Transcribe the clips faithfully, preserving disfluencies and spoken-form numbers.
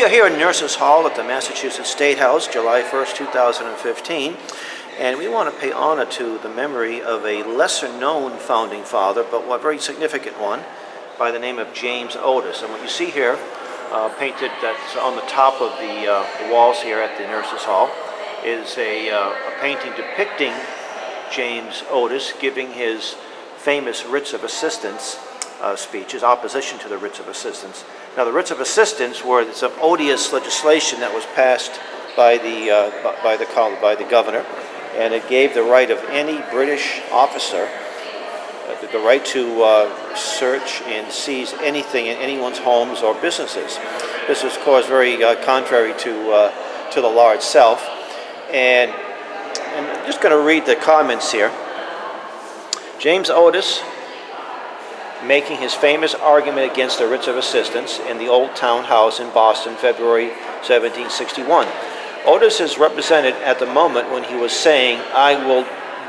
we are here in Nurses Hall at the Massachusetts State House, July first, two thousand fifteen, and we want to pay honor to the memory of a lesser-known founding father, but a very significant one, by the name of James Otis. And what you see here, uh, painted that's on the top of the, uh, the walls here at the Nurses Hall, is a, uh, a painting depicting James Otis giving his famous writs of assistance uh, speech, his opposition to the writs of assistance. Now, the writs of assistance were some odious legislation that was passed by the uh, by the by the governor, and it gave the right of any British officer uh, the right to uh, search and seize anything in anyone's homes or businesses. This was, of course, very uh, contrary to uh, to the law itself, and. And I'm just going to read the comments here. James Otis, making his famous argument against the writs of assistance in the Old Town House in Boston, February seventeen sixty-one. Otis is represented at the moment when he was saying, "I will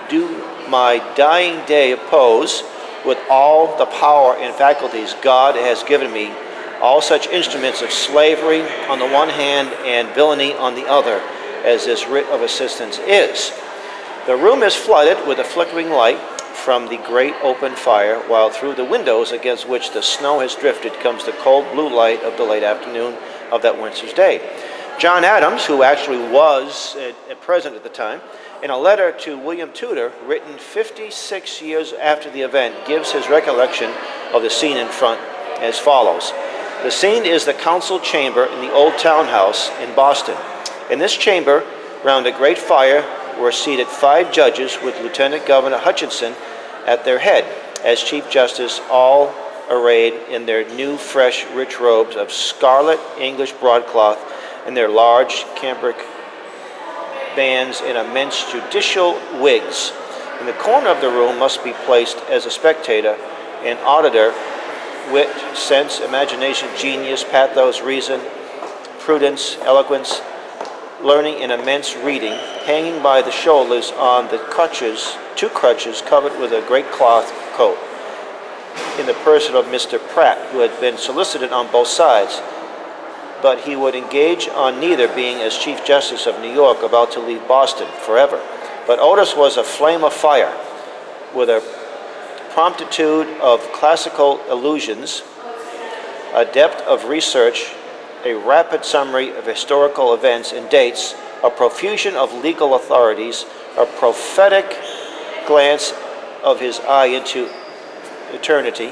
do my dying day oppose with all the power and faculties God has given me all such instruments of slavery on the one hand and villainy on the other, as this writ of assistance is." The room is flooded with a flickering light from the great open fire, while through the windows against which the snow has drifted comes the cold blue light of the late afternoon of that winter's day. John Adams, who actually was a president at the time, in a letter to William Tudor, written fifty-six years after the event, gives his recollection of the scene in front as follows. The scene is the council chamber in the Old Town House in Boston. In this chamber, round a great fire, were seated five judges with Lieutenant Governor Hutchinson at their head, as Chief Justice, all arrayed in their new, fresh, rich robes of scarlet English broadcloth and their large cambric bands and immense judicial wigs. In the corner of the room must be placed, as a spectator, an auditor, wit, sense, imagination, genius, pathos, reason, prudence, eloquence, learning and immense reading, hanging by the shoulders on the crutches, two crutches covered with a great cloth coat, in the person of Mister Pratt, who had been solicited on both sides, but he would engage on neither, being as Chief Justice of New York about to leave Boston forever. But Otis was a flame of fire, with a promptitude of classical allusions, a depth of research, a rapid summary of historical events and dates, a profusion of legal authorities, a prophetic glance of his eye into eternity,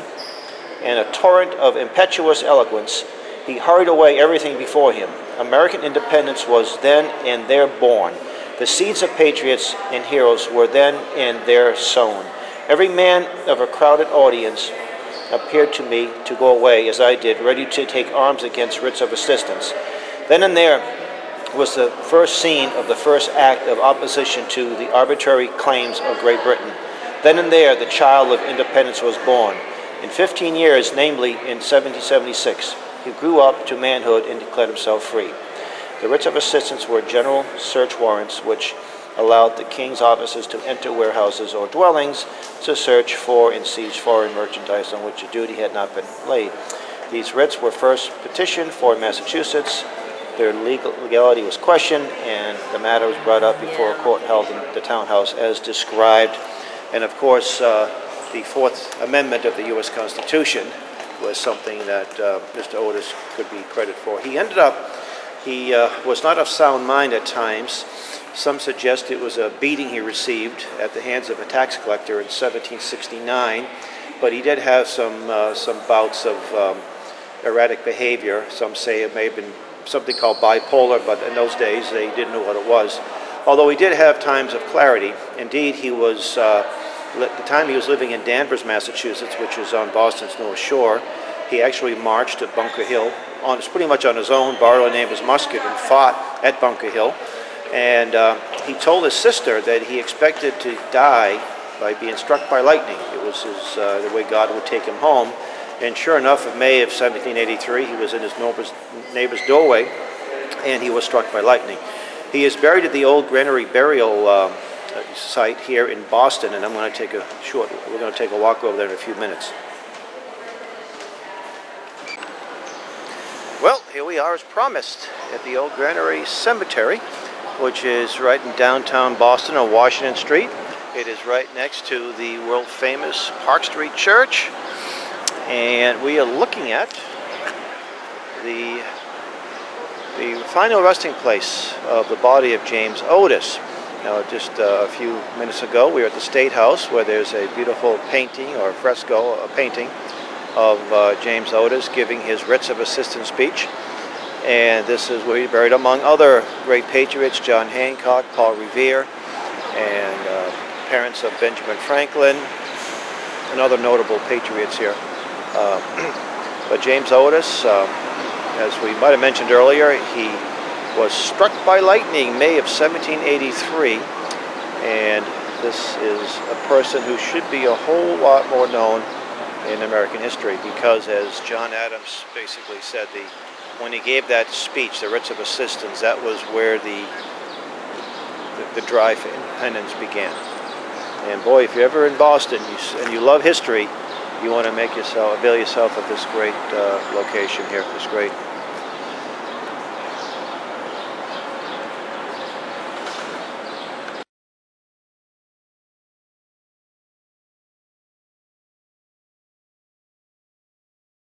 and a torrent of impetuous eloquence. He hurried away everything before him. American independence was then and there born. The seeds of patriots and heroes were then and there sown. Every man of a crowded audience appeared to me to go away, as I did, ready to take arms against writs of assistance. Then and there was the first scene of the first act of opposition to the arbitrary claims of Great Britain. Then and there the child of independence was born. In fifteen years, namely in seventeen seventy-six, he grew up to manhood and declared himself free. The writs of assistance were general search warrants which allowed the king's officers to enter warehouses or dwellings to search for and seize foreign merchandise on which a duty had not been laid. These writs were first petitioned for in Massachusetts. Their legal legality was questioned, and the matter was brought up before a court held in the townhouse as described. And of course, uh, the Fourth Amendment of the U S Constitution was something that uh, Mister Otis could be credited for. He ended up, he uh, was not of sound mind at times. Some suggest it was a beating he received at the hands of a tax collector in seventeen sixty-nine, but he did have some uh, some bouts of um, erratic behavior. Some say it may have been something called bipolar, but in those days they didn't know what it was. Although he did have times of clarity. Indeed, he was uh, at the time he was living in Danvers, Massachusetts, which is on Boston's North Shore. He actually marched at Bunker Hill, on pretty much on his own, borrowed a neighbor's musket, and fought at Bunker Hill. And uh, he told his sister that he expected to die by being struck by lightning. It was his, uh, the way God would take him home. And sure enough, in May of seventeen eighty-three, he was in his neighbor's, neighbor's doorway, and he was struck by lightning. He is buried at the Old Granary burial uh, site here in Boston, and I'm going to take a short, we're going to take a walk over there in a few minutes. Well, here we are as promised at the Old Granary Cemetery, which is right in downtown Boston on Washington Street. It is right next to the world famous Park Street Church, and we are looking at the, the final resting place of the body of James Otis. Now, just uh, a few minutes ago, we were at the State House, where there's a beautiful painting or fresco, a painting of uh, James Otis giving his writs of assistance speech. And this is where he's buried, among other great patriots, John Hancock, Paul Revere, and uh, parents of Benjamin Franklin, and other notable patriots here. Uh, but James Otis, uh, as we might have mentioned earlier, he was struck by lightning May of seventeen eighty-three, and this is a person who should be a whole lot more known in American history, because as John Adams basically said, the when he gave that speech, the writs of assistance, that was where the the, the drive for independence began. And boy, if you're ever in Boston you, and you love history, you want to make yourself avail yourself of this great uh, location here, this great